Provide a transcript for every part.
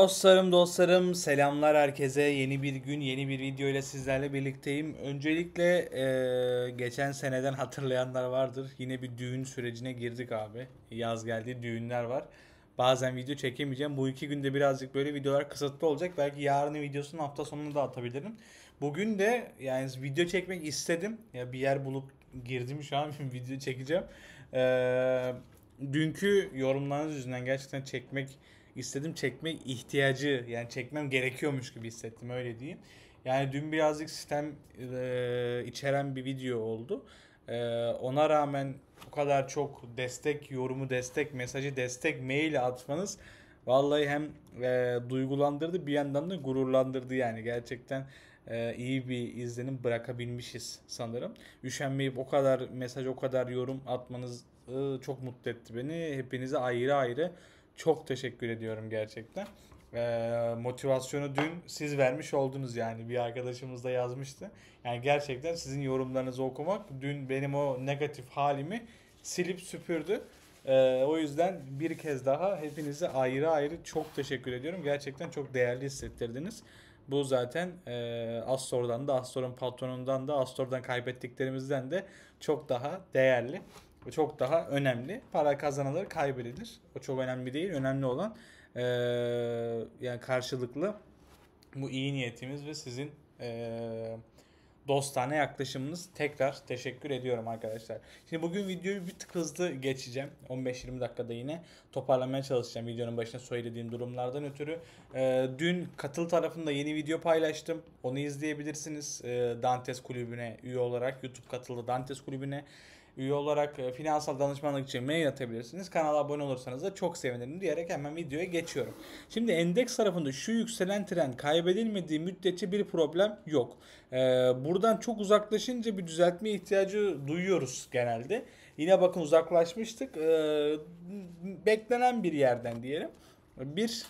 Dostlarım selamlar herkese, yeni bir gün yeni bir video ile sizlerle birlikteyim. Öncelikle geçen seneden hatırlayanlar vardır, yine bir düğün sürecine girdik abi. Yaz geldi, düğünler var, bazen video çekemeyeceğim. Bu iki günde birazcık böyle videolar kısıtlı olacak, belki yarının videosunu hafta sonunda da atabilirim. Bugün de yani video çekmek istedim ya, bir yer bulup girdim, şu an video çekeceğim. Dünkü yorumlarınız yüzünden gerçekten çekmek ihtiyacı, yani çekmem gerekiyormuş gibi hissettim, öyle diyeyim. Yani dün birazcık sistem içeren bir video oldu. Ona rağmen bu kadar çok destek, yorumu destek, mesajı destek, mail atmanız vallahi hem duygulandırdı, bir yandan da gururlandırdı. Yani gerçekten iyi bir izlenim bırakabilmişiz sanırım. Üşenmeyip o kadar mesaj, o kadar yorum atmanız çok mutlu etti beni. Hepinize ayrı ayrı çok teşekkür ediyorum gerçekten. Motivasyonu dün siz vermiş oldunuz yani. Bir arkadaşımız da yazmıştı. Yani gerçekten sizin yorumlarınızı okumak dün benim o negatif halimi silip süpürdü. O yüzden bir kez daha hepinize ayrı ayrı çok teşekkür ediyorum. Gerçekten çok değerli hissettirdiniz. Bu zaten Astor'dan da, Astor'un patronundan da, Astor'dan kaybettiklerimizden de çok daha değerli. O çok daha önemli. Para kazanılır, kaybedilir. O çok önemli değil. Önemli olan yani karşılıklı bu iyi niyetimiz ve sizin dostane yaklaşımınız. Tekrar teşekkür ediyorum arkadaşlar. Şimdi bugün videoyu bir tık hızlı geçeceğim. 15-20 dakikada yine toparlamaya çalışacağım videonun başında söylediğim durumlardan ötürü. Dün Katıl tarafında yeni video paylaştım. Onu izleyebilirsiniz. Dantes kulübüne üye olarak, YouTube Katıl'da Dantes kulübüne üye olarak finansal danışmanlık için mail atabilirsiniz. Kanala abone olursanız da çok sevinirim diyerek hemen videoya geçiyorum. Şimdi endeks tarafında şu yükselen trend kaybedilmediği müddetçe bir problem yok. Buradan çok uzaklaşınca bir düzeltme ihtiyacı duyuyoruz genelde. Yine bakın uzaklaşmıştık. Beklenen bir yerden diyelim. Bir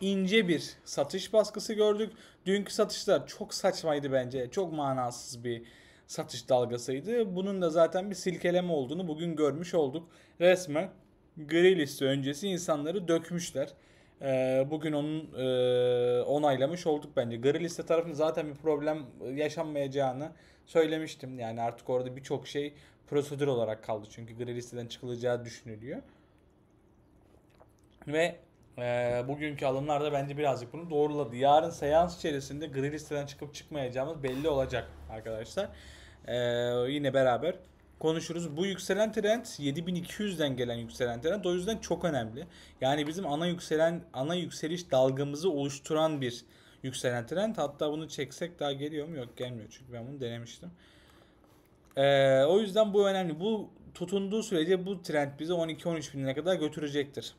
ince bir satış baskısı gördük. Dünkü satışlar çok saçmaydı bence. Çok manasız bir satış dalgasıydı. Bunun da zaten bir silkeleme olduğunu bugün görmüş olduk. Resmen gri liste öncesi insanları dökmüşler. Bugün onun onaylamış olduk bence. Gri liste tarafında zaten bir problem yaşanmayacağını söylemiştim. Yani artık orada birçok şey prosedür olarak kaldı. Çünkü gri listeden çıkılacağı düşünülüyor. Ve bugünkü alımlarda bence birazcık bunu doğruladı. Yarın seans içerisinde gri listeden çıkıp çıkmayacağımız belli olacak arkadaşlar. Yine beraber konuşuruz. Bu yükselen trend 7200'den gelen yükselen trend. O yüzden çok önemli. Yani bizim ana yükseliş dalgamızı oluşturan bir yükselen trend. Hatta bunu çeksek daha geliyor mu? Yok, gelmiyor. Çünkü ben bunu denemiştim. O yüzden bu önemli. Bu tutunduğu sürece bu trend bizi 12-13 binine kadar götürecektir.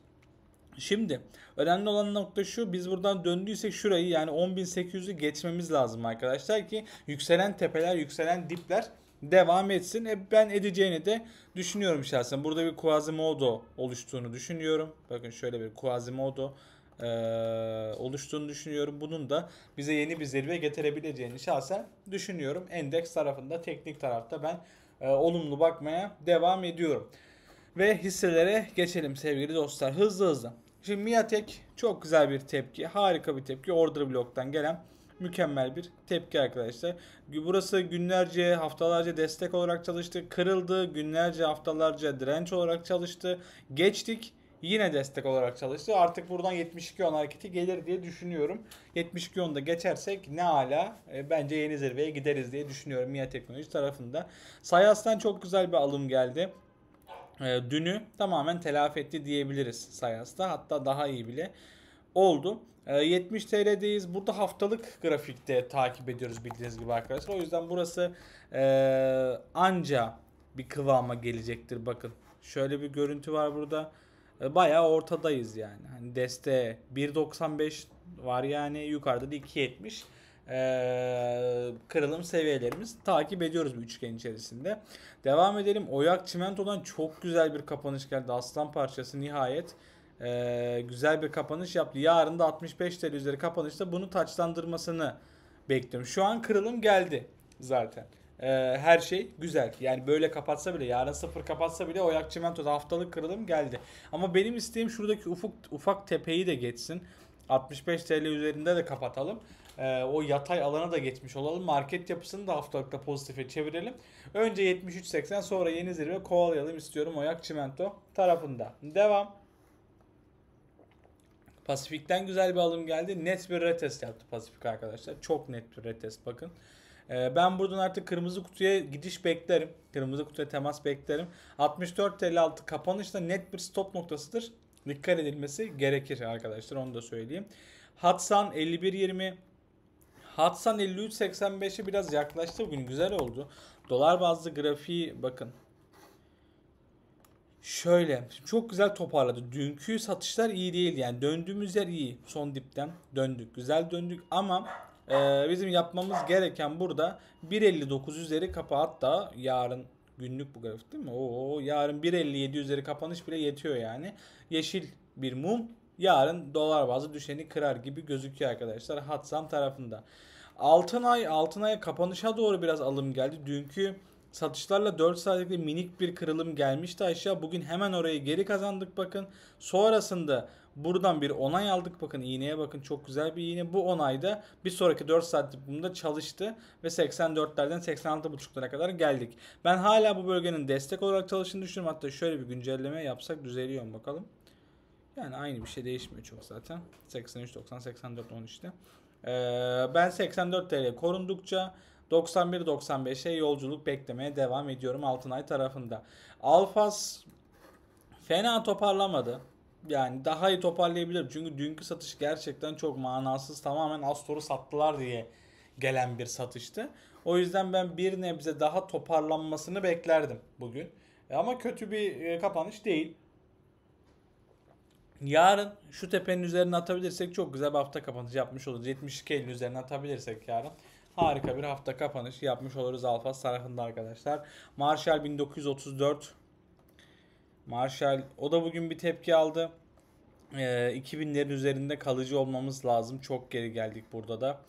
Şimdi önemli olan nokta şu, biz buradan döndüysek şurayı, yani 10.800'ü geçmemiz lazım arkadaşlar ki yükselen tepeler, yükselen dipler devam etsin. Ben edeceğini de düşünüyorum şahsen. Burada bir Quasimodo oluştuğunu düşünüyorum. Bakın şöyle bir Quasimodo oluştuğunu düşünüyorum. Bunun da bize yeni bir zirve getirebileceğini şahsen düşünüyorum. Endeks tarafında, teknik tarafta ben olumlu bakmaya devam ediyorum. Ve hisselere geçelim sevgili dostlar, hızlı. Şimdi Miatk çok güzel bir tepki, harika bir tepki. Order bloktan gelen mükemmel bir tepki arkadaşlar. Burası günlerce, haftalarca destek olarak çalıştı. Kırıldı. Günlerce, haftalarca direnç olarak çalıştı. Geçtik. Yine destek olarak çalıştı. Artık buradan 72.10 hareketi gelir diye düşünüyorum. 72.10'da geçersek ne ala, bence yeni zirveye gideriz diye düşünüyorum Yeo Teknoloji tarafında. Sayas'tan çok güzel bir alım geldi. Dünü tamamen telafi etti diyebiliriz Sayas'ta. Hatta daha iyi bile oldu. 70 TL'deyiz. Burada haftalık grafikte takip ediyoruz bildiğiniz gibi arkadaşlar. O yüzden burası anca bir kıvama gelecektir. Bakın şöyle bir görüntü var burada. Bayağı ortadayız yani. Hani desteğe 1.95 var, yani yukarıda da 2.70. Kırılım seviyelerimiz takip ediyoruz bu üçgen içerisinde. Devam edelim. Oyak Çimento'dan çok güzel bir kapanış geldi. Aslan parçası nihayet güzel bir kapanış yaptı. Yarın da 65 TL üzeri kapanışta bunu taçlandırmasını bekliyorum. Şu an kırılım geldi zaten. her şey güzel. Yani böyle kapatsa bile, yarın sıfır kapatsa bile Oyak Çimento'da haftalık kırılım geldi. Ama benim isteğim şuradaki ufak tepeyi de geçsin. 65 TL üzerinde de kapatalım. O yatay alana da geçmiş olalım. Market yapısını da haftalıkta pozitife çevirelim. Önce 73.80, sonra yeni zirve kovalayalım istiyorum Oyak Çimento tarafında. Devam. Pasifik'ten güzel bir alım geldi. Net bir retest yaptı Pasifik arkadaşlar. Çok net bir retest bakın. Ben buradan artık kırmızı kutuya gidiş beklerim. Kırmızı kutuya temas beklerim. 64 TL altı kapanışta net bir stop noktasıdır. Dikkat edilmesi gerekir arkadaşlar. Onu da söyleyeyim. Hatsan 51.20. Hatsan 53.85'e biraz yaklaştı. Bugün güzel oldu. Dolar bazlı grafiği bakın. Şöyle çok güzel toparladı. Dünkü satışlar iyi değildi. Yani döndüğümüz yer iyi. Son dipten döndük. Güzel döndük ama bizim yapmamız gereken burada 1.59 üzeri kapa, hatta yarın günlük bu grafik değil mi? Oo, yarın 1.57 üzeri kapanış bile yetiyor yani. Yeşil bir mum yarın dolar bazlı düşeni kırar gibi gözüküyor arkadaşlar Hatsan tarafında. Altınay'a kapanışa doğru biraz alım geldi. Dünkü satışlarla 4 saatlikte minik bir kırılım gelmişti aşağı. Bugün hemen orayı geri kazandık bakın. Sonrasında buradan bir onay aldık. Bakın iğneye bakın, çok güzel bir iğne. Bu onayda bir sonraki 4 saatlik bunda çalıştı ve 84'lerden 86.5'lara kadar geldik. Ben hala bu bölgenin destek olarak çalıştığını düşünüyorum. Hatta şöyle bir güncelleme yapsak düzeliyor mu bakalım. Yani aynı bir şey değişmiyor çok zaten. 83, 90, 84, 10 işte. Ben 84 TL korundukça 91-95'e yolculuk beklemeye devam ediyorum Altınay tarafında. Alfas fena toparlamadı. Yani daha iyi toparlayabilir. Çünkü dünkü satış gerçekten çok manasız. Tamamen Astor'u sattılar diye gelen bir satıştı. O yüzden ben bir nebze daha toparlanmasını beklerdim bugün. Ama kötü bir kapanış değil. Yarın şu tepenin üzerine atabilirsek çok güzel bir hafta kapanışı yapmış oluruz. 72.50'nin üzerine atabilirsek yarın harika bir hafta kapanışı yapmış oluruz Alfas tarafında arkadaşlar. Marshall 1934. Marshall o da bugün bir tepki aldı. 2000'lerin üzerinde kalıcı olmamız lazım. Çok geri geldik burada da.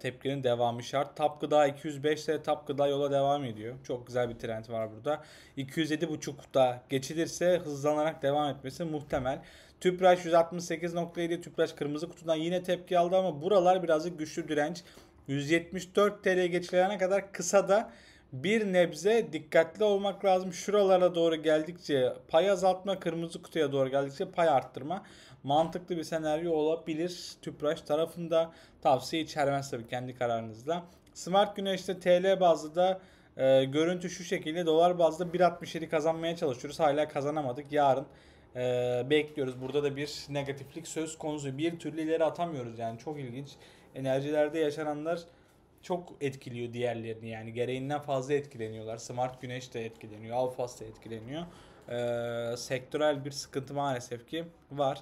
Tepkinin devamı şart. Tapgıdağ 205 TL. Tapgıdağ yola devam ediyor. Çok güzel bir trend var burada. 207.5'da geçilirse hızlanarak devam etmesi muhtemel. Tüpraş 168.7. Tüpraş kırmızı kutudan yine tepki aldı ama buralar birazcık güçlü direnç. 174 TL geçilene kadar kısa da bir nebze dikkatli olmak lazım. Şuralara doğru geldikçe pay azaltma, kırmızı kutuya doğru geldikçe pay arttırma mantıklı bir senaryo olabilir. Tüpraş tarafında tavsiye içermez tabii, kendi kararınızla. Smart Güneş'te TL bazlı da görüntü şu şekilde, dolar bazlı 1.67 kazanmaya çalışıyoruz. Hala kazanamadık. Yarın bekliyoruz. Burada da bir negatiflik söz konusu. Bir türlü ileri atamıyoruz yani, çok ilginç. Enerjilerde yaşananlar çok etkiliyor diğerlerini, yani gereğinden fazla etkileniyorlar. Smart Güneş de etkileniyor, Alfas da etkileniyor. Sektörel bir sıkıntı maalesef ki var.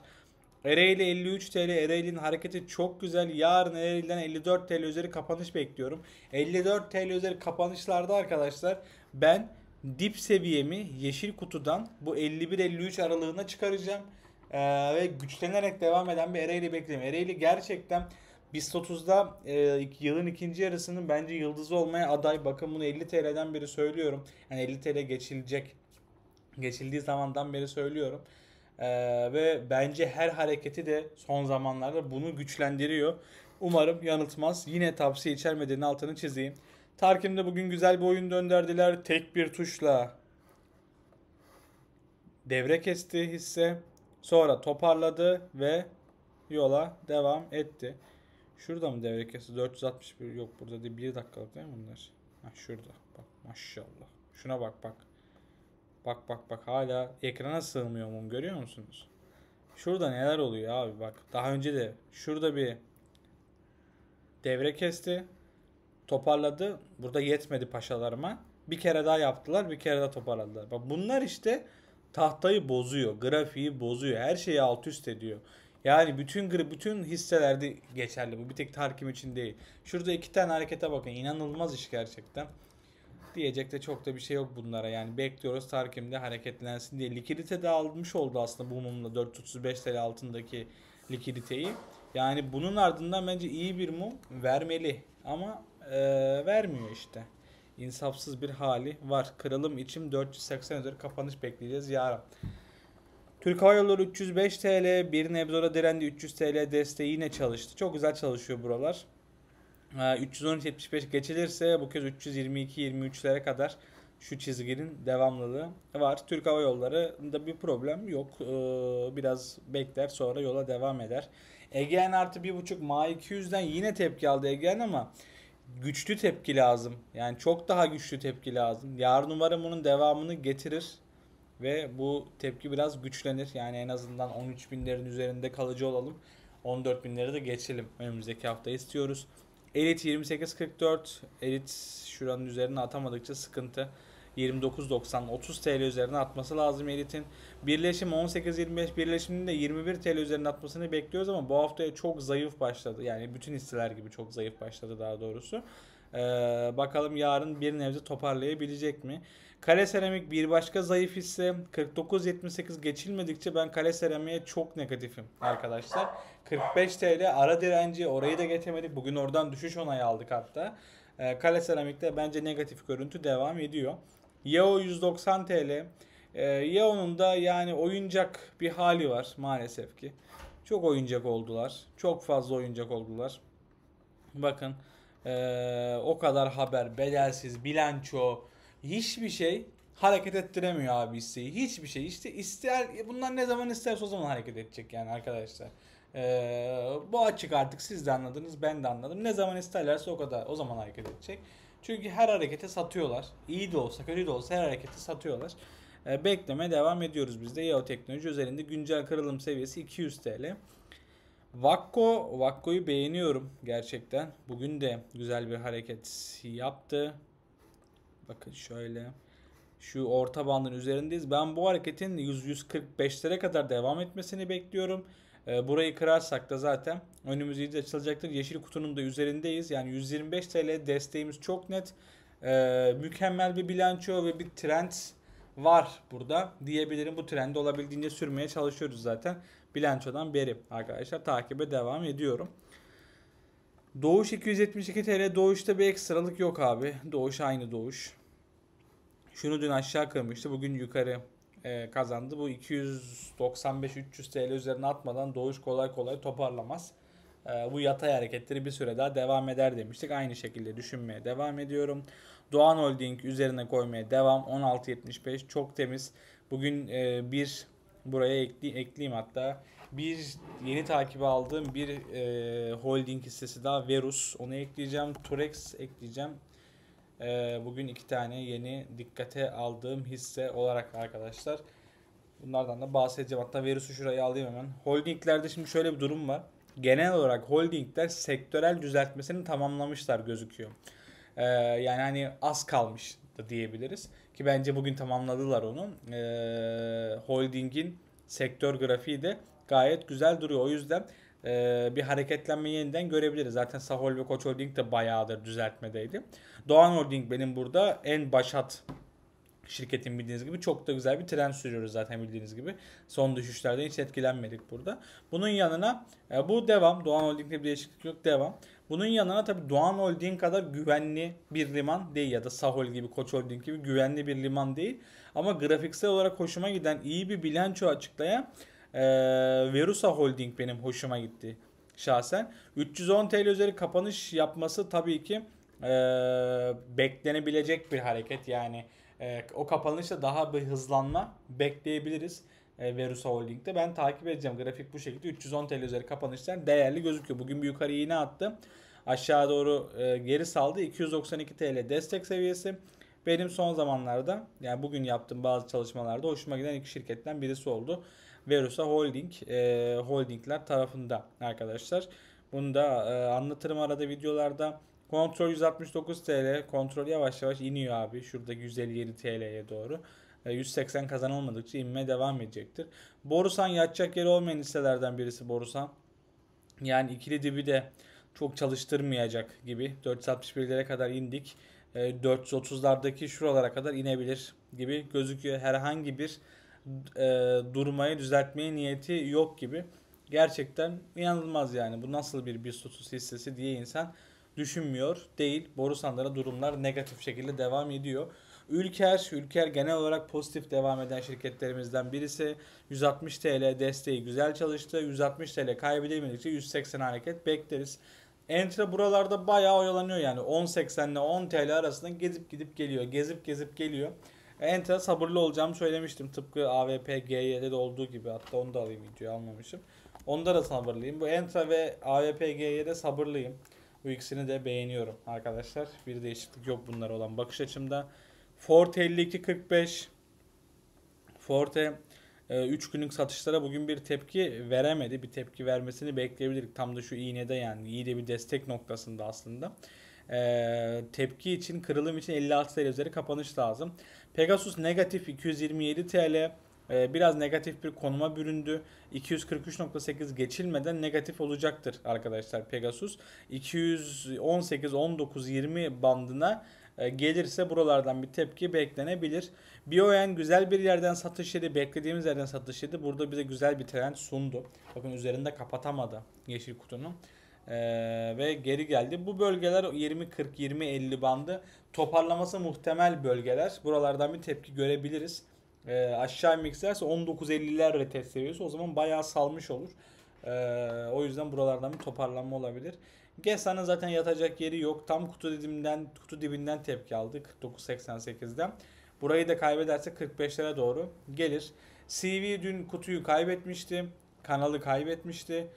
Ereğli 53 TL. Ereğli'nin hareketi çok güzel. Yarın Ereğli'den 54 TL üzeri kapanış bekliyorum. 54 TL üzeri kapanışlarda arkadaşlar ben dip seviyemi yeşil kutudan bu 51-53 aralığına çıkaracağım. Ve güçlenerek devam eden bir Ereğli bekliyorum. Ereğli gerçekten BIST 30'da yılın ikinci yarısının bence yıldızı olmaya aday. Bakın bunu 50 TL'den beri söylüyorum. Yani 50 TL geçilecek. Geçildiği zamandan beri söylüyorum. Ve bence her hareketi de son zamanlarda bunu güçlendiriyor. Umarım yanıltmaz. Yine tavsiye içermediğinin altını çizeyim. Tarkim'de bugün güzel bir oyun döndürdüler. Tek bir tuşla devre kesti hisse. Sonra toparladı ve yola devam etti. Şurada mı devre kesti? 461 yok, burada değil. 1 dakikalık değil mi bunlar? Ha, şurada. Bak maşallah. Şuna bak bak. Bak bak bak, hala ekrana sığmıyor mum, görüyor musunuz? Şurada neler oluyor abi bak. Daha önce de şurada bir devre kesti. Toparladı. Burada yetmedi paşalarıma. Bir kere daha yaptılar. Bir kere daha toparladılar. Bak bunlar işte tahtayı bozuyor. Grafiği bozuyor. Her şeyi alt üst ediyor. Yani bütün hisselerde geçerli bu. Bir tek Tarkim için değil. Şurada iki tane harekete bakın. İnanılmaz iş gerçekten. Diyecek de çok da bir şey yok bunlara. Yani bekliyoruz Tarkim'de hareketlensin diye. Likidite de almış oldu aslında bu mumla, 435 TL altındaki likiditeyi. Yani bunun ardından bence iyi bir mum vermeli. Ama vermiyor işte. insafsız bir hali var. Kırılım için 480 üzeri kapanış bekleyeceğiz yarın. Türk Hava Yolları 305 TL. Bir nebzora direndi. 300 TL desteği yine çalıştı. Çok güzel çalışıyor buralar. 313.75 geçilirse bu kez 322-23'lere kadar şu çizginin devamlılığı var. Türk Hava Yolları'nda bir problem yok. Biraz bekler, sonra yola devam eder. Egeen artı 1.5 MA200'den yine tepki aldı Egeen, ama güçlü tepki lazım. Yani çok daha güçlü tepki lazım. Yarın umarım bunun devamını getirir ve bu tepki biraz güçlenir. Yani en azından 13.000'lerin üzerinde kalıcı olalım. 14.000'lere de geçelim önümüzdeki hafta istiyoruz. Elite 28.44. Elite şuranın üzerine atamadıkça sıkıntı. 29.90, 30 TL üzerine atması lazım Elite'in. Birleşim 18.25, birleşiminin de 21 TL üzerine atmasını bekliyoruz ama bu haftaya çok zayıf başladı. Yani bütün hisseler gibi çok zayıf başladı daha doğrusu. Bakalım yarın bir nebze toparlayabilecek mi? Kale Seramik bir başka zayıf hisse. 49.78 geçilmedikçe ben Kale Seramik'e çok negatifim arkadaşlar. 45 TL ara direnci, orayı da geçemedik. Bugün oradan düşüş onayı aldık hatta. Kale Seramik'te bence negatif görüntü devam ediyor. Yeo 190 TL. Yeo'nun da yani oyuncak bir hali var maalesef ki. Çok oyuncak oldular. Çok fazla oyuncak oldular. Bakın o kadar haber, bedelsiz, bilanço, hiçbir şey hareket ettiremiyor abi hisseyi. Hiçbir şey. İşte ister, bunlar ne zaman isterse o zaman hareket edecek yani arkadaşlar. Bu açık artık, siz de anladınız, ben de anladım. Ne zaman isterlerse o zaman hareket edecek. Çünkü her harekete satıyorlar. İyi de olsa, kötü de olsa her harekete satıyorlar. Bekleme devam ediyoruz biz de. Yeo Teknoloji üzerinde güncel kırılım seviyesi 200 TL. Vakko'yu beğeniyorum gerçekten. Bugün de güzel bir hareket yaptı. Bakın şöyle. Şu orta bandın üzerindeyiz. Ben bu hareketin 100-145'lere kadar devam etmesini bekliyorum. Burayı kırarsak da zaten önümüz iyice açılacaktır. Yeşil kutunun da üzerindeyiz. Yani 125 TL desteğimiz çok net. Mükemmel bir bilanço ve bir trend var burada diyebilirim. Bu trendi olabildiğince sürmeye çalışıyoruz zaten. Bilançodan beri arkadaşlar takibe devam ediyorum. Doğuş 272 TL. Doğuş'ta bir ekstralık yok abi. Doğuş aynı Doğuş. Şunu dün aşağı kırmıştı. Bugün yukarı kazandı. Bu 295-300 TL üzerine atmadan Doğuş kolay kolay toparlamaz. Bu yatay hareketleri bir süre daha devam eder demiştik. Aynı şekilde düşünmeye devam ediyorum. Doğan Holding üzerine koymaya devam. 16.75 çok temiz. Bugün bir buraya ekleyeyim hatta. Bir yeni takibi aldığım bir holding hissesi daha, Verus. Onu ekleyeceğim. Turex ekleyeceğim. Bugün iki tane yeni dikkate aldığım hisse olarak arkadaşlar. Bunlardan da bahsedeceğim. Hatta Verus'u şuraya alayım hemen. Holdinglerde şimdi şöyle bir durum var. Genel olarak holdingler sektörel düzeltmesini tamamlamışlar gözüküyor. Yani hani az kalmış da diyebiliriz. Ki bence bugün tamamladılar onu. Holding'in sektör grafiği de gayet güzel duruyor. O yüzden bir hareketlenme yeniden görebiliriz. Zaten SAHOL ve Koç Holding de bayağıdır düzeltmedeydi. Doğan Holding benim burada en başat şirketim, bildiğiniz gibi. Çok da güzel bir trend sürüyoruz zaten, bildiğiniz gibi. Son düşüşlerden hiç etkilenmedik burada. Bunun yanına bu devam. Doğan Holding'de bir değişiklik yok, devam. Bunun yanına tabii Doğan Holding kadar güvenli bir liman değil ya da SAHOL gibi, Koç Holding gibi güvenli bir liman değil. Ama grafiksel olarak hoşuma giden, iyi bir bilanço açıklayan Verusa Holding benim hoşuma gitti şahsen. 310 TL üzeri kapanış yapması tabii ki beklenebilecek bir hareket. Yani o kapanışta daha bir hızlanma bekleyebiliriz Verusa Holding'de. Ben takip edeceğim. Grafik bu şekilde. 310 TL üzeri kapanışlar değerli gözüküyor. Bugün bir yukarı iğne attı. Aşağı doğru geri saldı. 292 TL destek seviyesi. Benim son zamanlarda, yani bugün yaptığım bazı çalışmalarda hoşuma giden iki şirketten birisi oldu. Verusa Holding, holdingler tarafında arkadaşlar. Bunu da anlatırım arada videolarda. Kontrol 169 TL. Kontrol yavaş yavaş iniyor abi. Şurada 157 TL'ye doğru. 180 kazanılmadıkça inmeye devam edecektir. Borusan yatacak yeri olmayan hisselerden birisi Borusan. Yani ikili dibi de çok çalıştırmayacak gibi. 461'lere kadar indik. 430'lardaki şuralara kadar inebilir gibi gözüküyor. Herhangi bir durmayı, düzeltmeye niyeti yok gibi. Gerçekten inanılmaz yani. Bu nasıl bir BIST 30 hissesi diye insan düşünmüyor değil. Borusan'da durumlar negatif şekilde devam ediyor. Ülker genel olarak pozitif devam eden şirketlerimizden birisi. 160 TL desteği güzel çalıştı. 160 TL kaybedemedikçe 180 hareket bekleriz. Entra buralarda bayağı oyalanıyor yani. 10.80 ile 10 TL arasında gezip geliyor. Entra sabırlı olacağımı söylemiştim. Tıpkı AVPGY'de de olduğu gibi. Hatta onu da alayım, videoyu almamışım. Onda da sabırlıyım. Bu Entra ve AVPGY'de sabırlıyım. Bu ikisini de beğeniyorum arkadaşlar. Bir değişiklik yok bunlara olan bakış açımda. Forte 52.45. Forte 3 günlük satışlara bugün bir tepki veremedi. Bir tepki vermesini bekleyebilirdik. Tam da şu iğnede yani. İyi de bir destek noktasında aslında. Tepki için, kırılım için 56 TL üzeri kapanış lazım. Pegasus negatif 227 TL. Biraz negatif bir konuma büründü. 243.8 geçilmeden negatif olacaktır arkadaşlar Pegasus. 218, 19, 20 bandına gelirse buralardan bir tepki beklenebilir. BioN güzel bir yerden satış yedi. Beklediğimiz yerden satış yedi. Burada bize güzel bir trend sundu. Bakın üzerinde kapatamadı yeşil kutunun. Ve geri geldi. Bu bölgeler 20-40-20-50 bandı. Toparlaması muhtemel bölgeler. Buralardan bir tepki görebiliriz. Aşağı mikserse 19.50'ler retest seviyesi. O zaman bayağı salmış olur. O yüzden buralardan bir toparlanma olabilir. GESA'nın zaten yatacak yeri yok. Tam kutu dibinden tepki aldı. 49.88'den. Burayı da kaybederse 45'lere doğru gelir. CV dün kutuyu kaybetmişti. Kanalı kaybetmişti.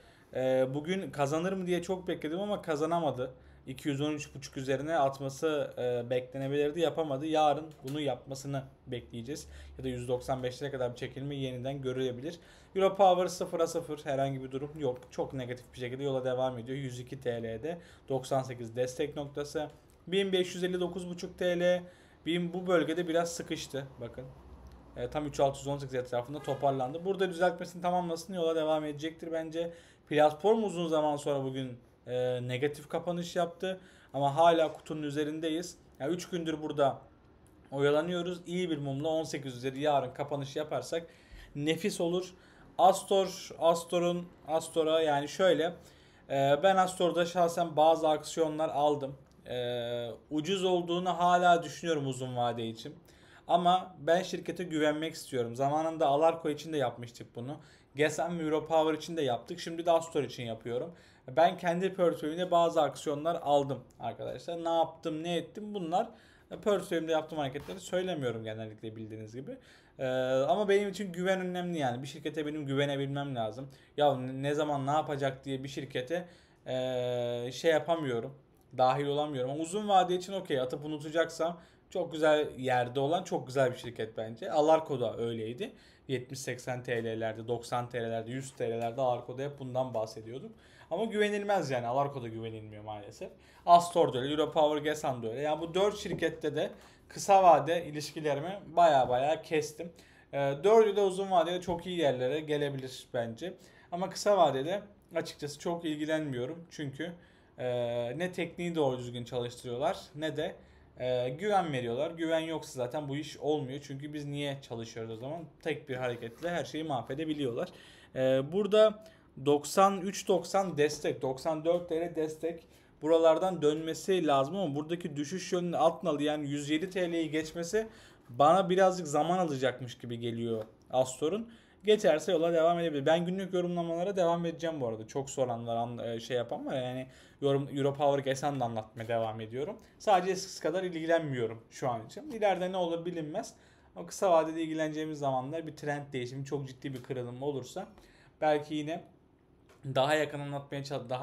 Bugün kazanır mı diye çok bekledim ama kazanamadı. 213.5 üzerine atması beklenebilirdi. Yapamadı. Yarın bunu yapmasını bekleyeceğiz. Ya da 195'lere kadar bir çekilme yeniden görülebilir. Europower 0'a 0. Herhangi bir durum yok. Çok negatif bir şekilde yola devam ediyor. 102 TL'de 98 destek noktası. 1559.5 TL. 1000 bu bölgede biraz sıkıştı. Bakın. Tam 3618 etrafında toparlandı. Burada düzeltmesini tamamlasın. Yola devam edecektir bence. Platform uzun zaman sonra bugün negatif kapanış yaptı. Ama hala kutunun üzerindeyiz. Yani 3 gündür burada oyalanıyoruz. İyi bir mumla 18 üzeri yarın kapanış yaparsak nefis olur. Astor'a yani şöyle. Ben Astor'da şahsen bazı aksiyonlar aldım. Ucuz olduğunu hala düşünüyorum uzun vade için. Ama ben şirkete güvenmek istiyorum. Zamanında Alarko için de yapmıştık bunu. GESAM ve Europower için de yaptık. Şimdi de Astor için yapıyorum. Ben kendi portföyümde bazı aksiyonlar aldım arkadaşlar. Ne yaptım, ne ettim, bunlar portföyümde yaptığım hareketleri söylemiyorum genellikle, bildiğiniz gibi. Ama benim için güven önemli yani. Bir şirkete benim güvenebilmem lazım. Ya ne zaman ne yapacak diye bir şirkete yapamıyorum. Dahil olamıyorum. Ama uzun vade için okey, atıp unutacaksam çok güzel yerde olan çok güzel bir şirket bence. Alarko da öyleydi. 70-80 TL'lerde, 90 TL'lerde, 100 TL'lerde Alarko'da hep bundan bahsediyorduk. Ama güvenilmez yani. Alarko'da güvenilmiyor maalesef. Astor da öyle, Europower, GESAM da öyle. Yani bu 4 şirkette de kısa vade ilişkilerimi baya kestim. 4'ü de uzun vadede çok iyi yerlere gelebilir bence. Ama kısa vadede açıkçası çok ilgilenmiyorum. Çünkü ne tekniği doğru düzgün çalıştırıyorlar ne de güven veriyorlar. Güven yoksa zaten bu iş olmuyor. Çünkü biz niye çalışıyoruz o zaman? Tek bir hareketle her şeyi mahvedebiliyorlar. Burada 93.90 destek, 94 TL destek, buralardan dönmesi lazım ama buradaki düşüş yönünü altına alıyor. Yani 107 TL'yi geçmesi bana birazcık zaman alacakmış gibi geliyor Astor'un. Geçerse yola devam edebilir. Ben günlük yorumlamalara devam edeceğim bu arada. Çok soranlar, yapan var. Yani Europower, GESAM'da anlatmaya devam ediyorum. Sadece eskisi kadar ilgilenmiyorum şu an için. İleride ne olur bilinmez. Ama kısa vadede ilgileneceğimiz zamanlar bir trend değişimi, çok ciddi bir kırılım olursa belki yine daha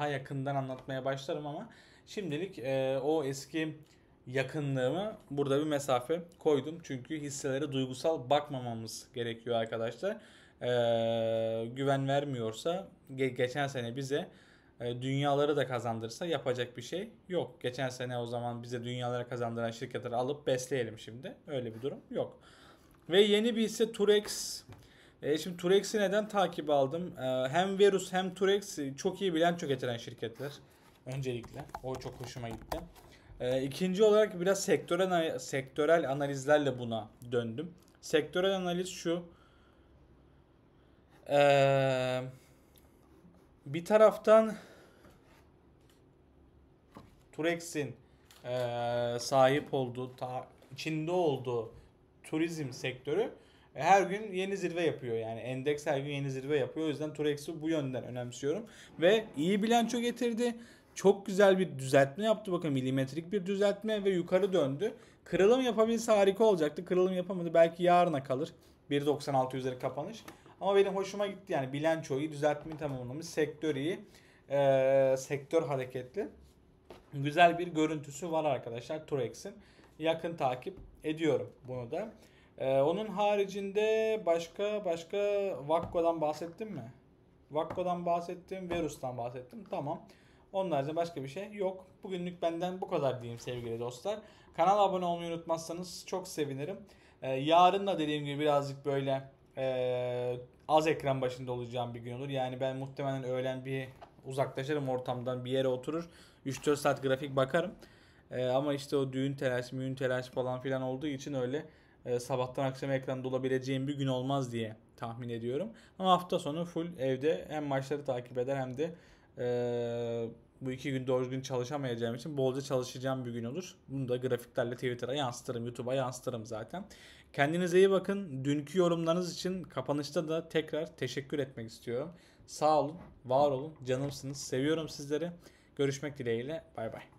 yakından anlatmaya başlarım ama şimdilik o eski yakınlığımı burada bir mesafe koydum. Çünkü hisselere duygusal bakmamamız gerekiyor arkadaşlar. Güven vermiyorsa, geçen sene bize dünyaları da kazandırsa yapacak bir şey yok. Geçen sene o zaman bize dünyaları kazandıran şirketleri alıp besleyelim şimdi. Öyle bir durum yok. Ve yeni bir hisse Turex. Şimdi Turex'i neden takip aldım? Hem Verus hem Turex çok iyi bilanço getiren şirketler. Öncelikle. O çok hoşuma gitti. İkinci olarak biraz sektörel analizlerle buna döndüm. Sektörel analiz şu. Bir taraftan Turex'in sahip olduğu, içinde olduğu turizm sektörü her gün yeni zirve yapıyor. Yani endeks her gün yeni zirve yapıyor. O yüzden Turex'i bu yönden önemsiyorum. Ve iyi bilanço getirdi. Çok güzel bir düzeltme yaptı. Bakın milimetrik bir düzeltme ve yukarı döndü. Kırılım yapabilse harika olacaktı. Kırılım yapamadı. Belki yarına kalır. 1.96 üzeri kapanış. Ama benim hoşuma gitti. Yani bilançoyu düzeltmeyi tamamlamış. Sektör iyi. Sektör hareketli. Güzel bir görüntüsü var arkadaşlar Turex'in. Yakın takip ediyorum bunu da. Onun haricinde başka Vakko'dan bahsettim mi? Vakko'dan bahsettim. Verus'tan bahsettim. Tamam. Onun haricinde başka bir şey yok. Bugünlük benden bu kadar diyeyim sevgili dostlar. Kanala abone olmayı unutmazsanız çok sevinirim. Yarın da dediğim gibi birazcık böyle az ekran başında olacağım bir gün olur. Yani ben muhtemelen öğlen bir uzaklaşırım ortamdan, bir yere oturur. 3-4 saat grafik bakarım. Ama işte o düğün telaşı, müğün telaşı falan filan olduğu için öyle sabahtan akşama ekranda olabileceğim bir gün olmaz diye tahmin ediyorum. Ama hafta sonu full evde hem maçları takip eder hem de bu iki gün doğru gün çalışamayacağım için bolca çalışacağım bir gün olur. Bunu da grafiklerle Twitter'a yansıtırım, YouTube'a yansıtırım zaten. Kendinize iyi bakın. Dünkü yorumlarınız için kapanışta da tekrar teşekkür etmek istiyorum. Sağ olun, var olun, canımsınız. Seviyorum sizleri. Görüşmek dileğiyle. Bay bay.